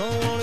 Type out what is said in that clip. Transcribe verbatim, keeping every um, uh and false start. So